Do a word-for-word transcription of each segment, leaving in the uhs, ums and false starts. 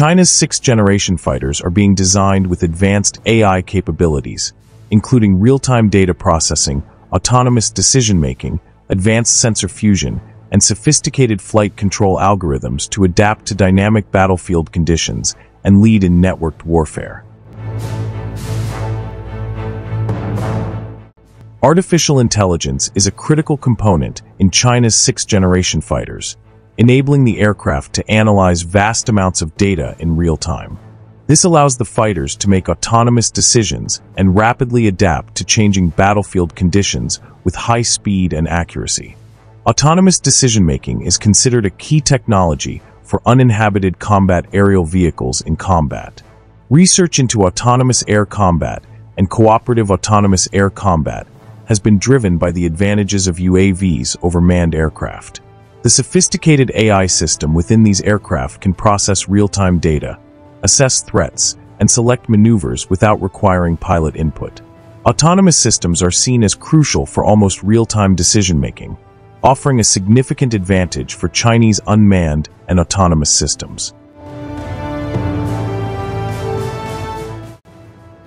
China's sixth-generation fighters are being designed with advanced A I capabilities, including real-time data processing, autonomous decision-making, advanced sensor fusion, and sophisticated flight control algorithms to adapt to dynamic battlefield conditions and lead in networked warfare. Artificial intelligence is a critical component in China's sixth-generation fighters, enabling the aircraft to analyze vast amounts of data in real time. This allows the fighters to make autonomous decisions and rapidly adapt to changing battlefield conditions with high speed and accuracy. Autonomous decision-making is considered a key technology for uninhabited combat aerial vehicles in combat. Research into autonomous air combat and cooperative autonomous air combat has been driven by the advantages of U A Vs over manned aircraft. The sophisticated A I system within these aircraft can process real-time data, assess threats, and select maneuvers without requiring pilot input. Autonomous systems are seen as crucial for almost real-time decision-making, offering a significant advantage for Chinese unmanned and autonomous systems.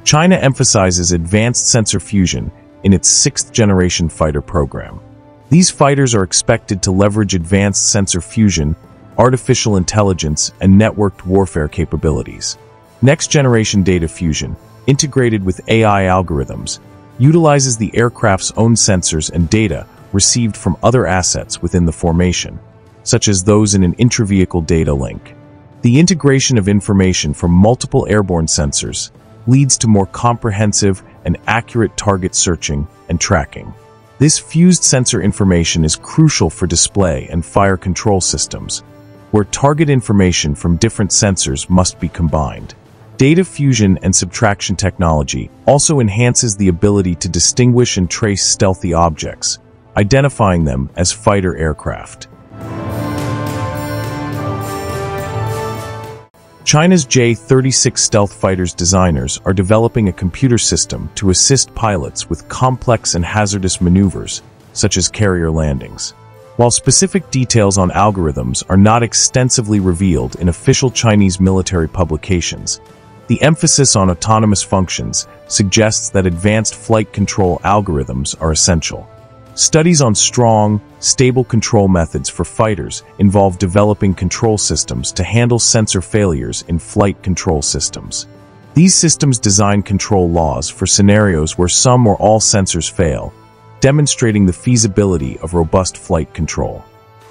China emphasizes advanced sensor fusion in its sixth-generation fighter program. These fighters are expected to leverage advanced sensor fusion, artificial intelligence, and networked warfare capabilities. Next-generation data fusion, integrated with A I algorithms, utilizes the aircraft's own sensors and data received from other assets within the formation, such as those in an intravehicle data link. The integration of information from multiple airborne sensors leads to more comprehensive and accurate target searching and tracking. This fused sensor information is crucial for display and fire control systems, where target information from different sensors must be combined. Data fusion and subtraction technology also enhances the ability to distinguish and trace stealthy objects, identifying them as fighter aircraft. China's J thirty-six stealth fighters designers are developing a computer system to assist pilots with complex and hazardous maneuvers, such as carrier landings. While specific details on algorithms are not extensively revealed in official Chinese military publications, the emphasis on autonomous functions suggests that advanced flight control algorithms are essential. Studies on strong, stable control methods for fighters involve developing control systems to handle sensor failures in flight control systems. These systems design control laws for scenarios where some or all sensors fail, demonstrating the feasibility of robust flight control.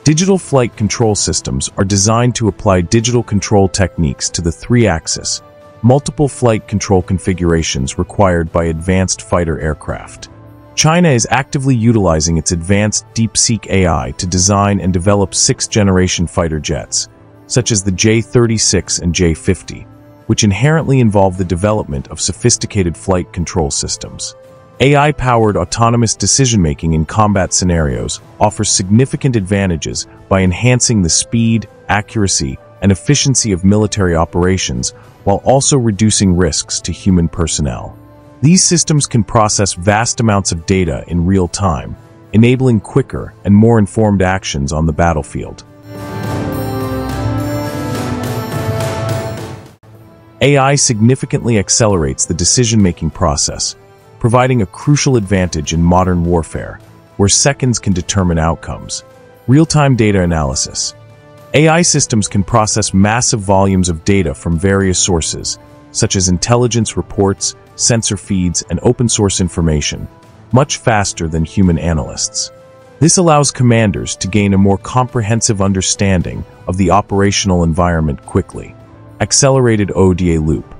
Digital flight control systems are designed to apply digital control techniques to the three-axis, multiple flight control configurations required by advanced fighter aircraft. China is actively utilizing its advanced DeepSeek A I to design and develop sixth-generation fighter jets, such as the J thirty-six and J fifty, which inherently involve the development of sophisticated flight control systems. A I-powered autonomous decision-making in combat scenarios offers significant advantages by enhancing the speed, accuracy, and efficiency of military operations while also reducing risks to human personnel. These systems can process vast amounts of data in real time, enabling quicker and more informed actions on the battlefield. A I significantly accelerates the decision-making process, providing a crucial advantage in modern warfare, where seconds can determine outcomes. Real-time data analysis. A I systems can process massive volumes of data from various sources, such as intelligence reports, sensor feeds, and open-source information, much faster than human analysts. This allows commanders to gain a more comprehensive understanding of the operational environment quickly. Accelerated O D A loop.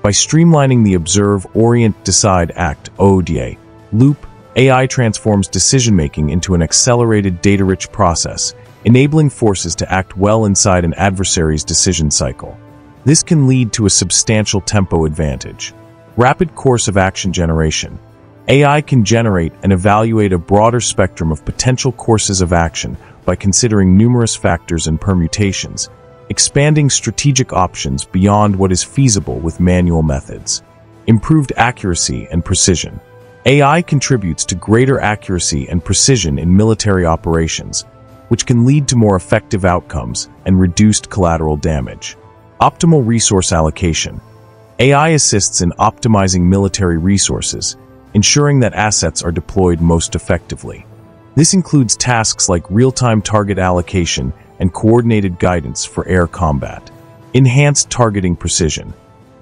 By streamlining the observe, orient, decide, act O D A loop, A I transforms decision-making into an accelerated data-rich process, enabling forces to act well inside an adversary's decision cycle. This can lead to a substantial tempo advantage. Rapid course of action generation. A I can generate and evaluate a broader spectrum of potential courses of action by considering numerous factors and permutations, expanding strategic options beyond what is feasible with manual methods. Improved accuracy and precision. A I contributes to greater accuracy and precision in military operations, which can lead to more effective outcomes and reduced collateral damage. Optimal resource allocation. A I assists in optimizing military resources, ensuring that assets are deployed most effectively. This includes tasks like real-time target allocation and coordinated guidance for air combat. Enhanced targeting precision.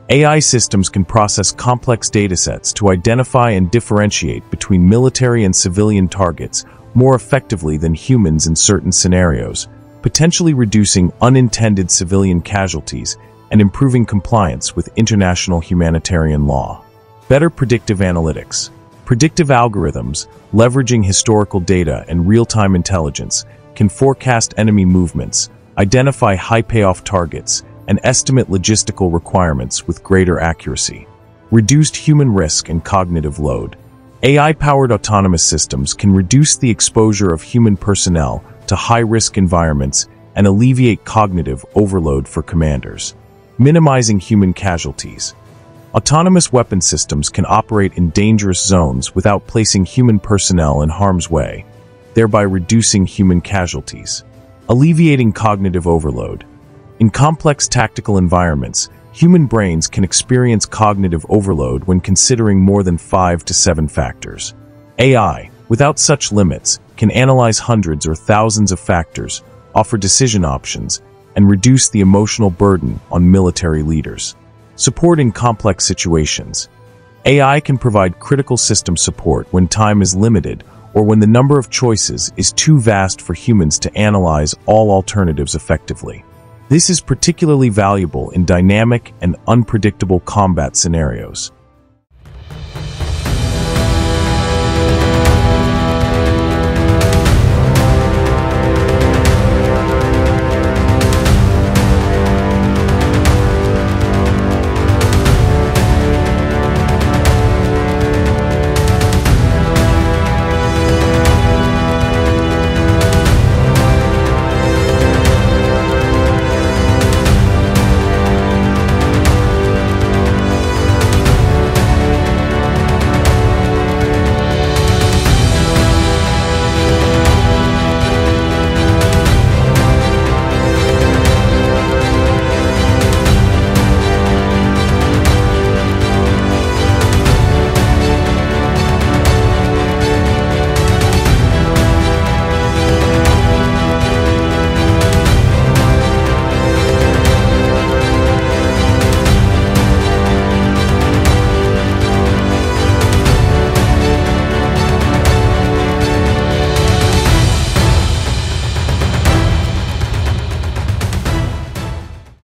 A I systems can process complex datasets to identify and differentiate between military and civilian targets more effectively than humans in certain scenarios, potentially reducing unintended civilian casualties and improving compliance with international humanitarian law. Better predictive analytics. Predictive algorithms, leveraging historical data and real-time intelligence, can forecast enemy movements, identify high-payoff targets, and estimate logistical requirements with greater accuracy. Reduced human risk and cognitive load. A I-powered autonomous systems can reduce the exposure of human personnel to high-risk environments and alleviate cognitive overload for commanders. Minimizing human casualties. Autonomous weapon systems can operate in dangerous zones without placing human personnel in harm's way, thereby reducing human casualties. Alleviating cognitive overload. In complex tactical environments, human brains can experience cognitive overload when considering more than five to seven factors. A I, without such limits, can analyze hundreds or thousands of factors, offer decision options, and reduce the emotional burden on military leaders. Support in complex situations. A I can provide critical system support when time is limited or when the number of choices is too vast for humans to analyze all alternatives effectively. This is particularly valuable in dynamic and unpredictable combat scenarios.